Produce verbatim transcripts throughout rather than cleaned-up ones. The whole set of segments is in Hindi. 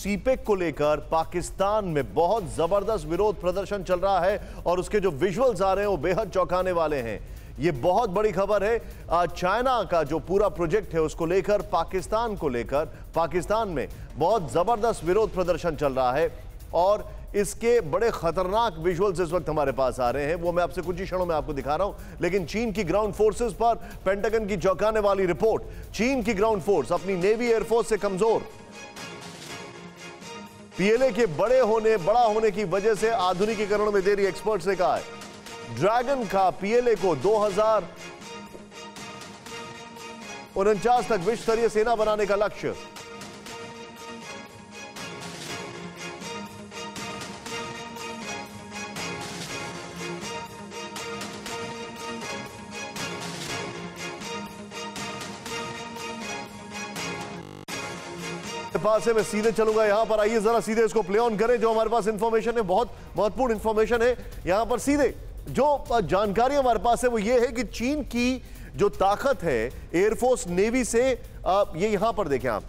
सीपेक को लेकर पाकिस्तान में बहुत जबरदस्त विरोध प्रदर्शन चल रहा है और उसके जो विजुअल्स आ रहे हैं वो बेहद चौंकाने वाले हैं। ये बहुत बड़ी खबर है। चाइना का जो पूरा प्रोजेक्ट है उसको लेकर पाकिस्तान को लेकर पाकिस्तान में बहुत जबरदस्त विरोध प्रदर्शन चल रहा है और इसके बड़े खतरनाक विजुअल्स इस वक्त हमारे पास आ रहे हैं, वो मैं आपसे कुछ ही क्षणों में आपको दिखा रहा हूं। लेकिन चीन की ग्राउंड फोर्सेस पर पेंटागन की चौंकाने वाली रिपोर्ट। चीन की ग्राउंड फोर्स अपनी नेवी एयरफोर्स से कमजोर, पीएलए के बड़े होने बड़ा होने की वजह से आधुनिकीकरण में देरी, एक्सपर्ट्स ने कहा है। ड्रैगन का पीएलए को दो हजार उनचास तक विश्व स्तरीय सेना बनाने का लक्ष्य। पास है, मैं सीधे चलूंगा यहां पर। आइए जरा सीधे इसको प्ले ऑन करें, जो हमारे पास इंफॉर्मेशन है, बहुत महत्वपूर्ण इंफॉर्मेशन है। यहां पर सीधे जो जानकारी हमारे पास है वो ये है कि चीन की जो ताकत है एयरफोर्स नेवी से, ये यहां पर देखें आप,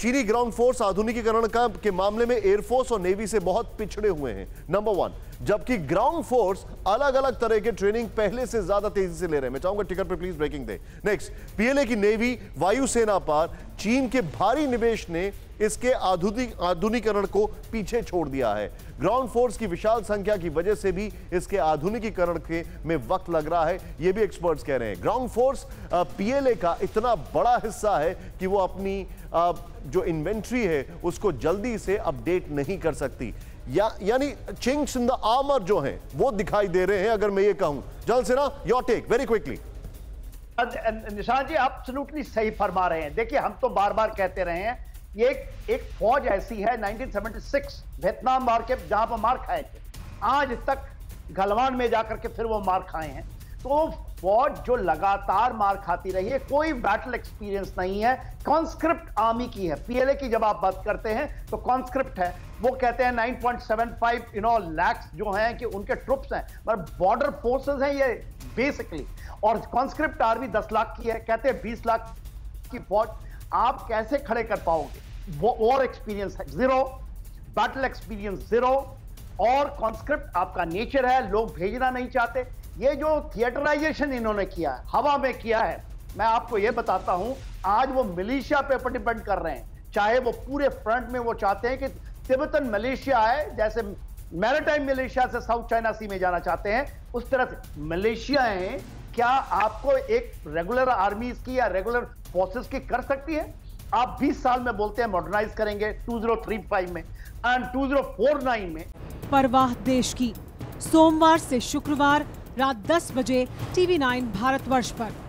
चीनी ग्राउंड फोर्स आधुनिकीकरण का के मामले में एयरफोर्स और नेवी से बहुत पिछड़े हुए हैं, नंबर वन। जबकि ग्राउंड फोर्स अलग अलग तरह के ट्रेनिंग पहले से ज्यादा तेजी से ले रहे हैं। मैं चाहूंगा टिकट पे प्लीज ब्रेकिंग दे। नेक्स्ट, पीएलए की नेवी वायुसेना पर चीन के भारी निवेश ने इसके आधुनिक आधुनिकीकरण को पीछे छोड़ दिया है। ग्राउंड फोर्स की विशाल संख्या की वजह से भी इसके आधुनिकीकरण के में वक्त लग रहा है, यह भी एक्सपर्ट्स कह रहे हैं। ग्राउंड फोर्स पीएलए का इतना बड़ा हिस्सा है कि वो अपनी आ, जो इन्वेंट्री है उसको जल्दी से अपडेट नहीं कर सकती, या यानी चिंक्स इन द आर्मर जो हैं वो दिखाई दे रहे हैं, अगर मैं ये कहूं। जल से ना, योर टेक वेरी क्विकली। निशान जी एब्सोल्युटली सही फरमा रहे हैं। देखिए, हम तो बार बार कहते रहे हैं ये एक, एक फौज ऐसी है, nineteen seventy six Vietnam war के जहां पर मार खाए थे, आज तक गलवान में जाकर के फिर वो मार खाए हैं। तो फौज जो लगातार मार खाती रही है, कोई बैटल एक्सपीरियंस नहीं है। कॉन्स्क्रिप्ट आर्मी की है, पीएलए की जब आप बात करते हैं तो कॉन्स्क्रिप्ट है। वो कहते हैं nine point seven five you know lakhs जो हैं कि उनके ट्रुप्स हैं, पर बॉर्डर फोर्सेस हैं ये बेसिकली, और कॉन्स्क्रिप्ट आर्मी दस लाख की है। कहते हैं बीस लाख की फौज आप कैसे खड़े कर पाओगे? वो और एक्सपीरियंस है जीरो, बैटल एक्सपीरियंस जीरो, और कॉन्स्क्रिप्ट आपका नेचर है, लोग भेजना नहीं चाहते। ये जो थिएटराइजेशन इन्होंने किया है, हवा में किया है, मैं आपको ये बताता हूं, आज वो मलेशिया पे पर डिपेंड कर रहे हैं। चाहे वो पूरे फ्रंट में वो चाहते हैं कि तिब्बतन मलेशिया है, जैसे मैरिटाइम मलेशिया से साउथ चाइना सी में जाना चाहते हैं, उस तरह से मलेशिया है। क्या आपको एक रेगुलर आर्मी की या रेगुलर फोर्सेस की कर सकती है? आप बीस साल में बोलते हैं मॉडर्नाइज करेंगे टू थाउजेंड थर्टी फाइव में and two thousand forty nine में। परवाह देश की, सोमवार से शुक्रवार रात दस बजे टीवी नाइन भारतवर्ष पर।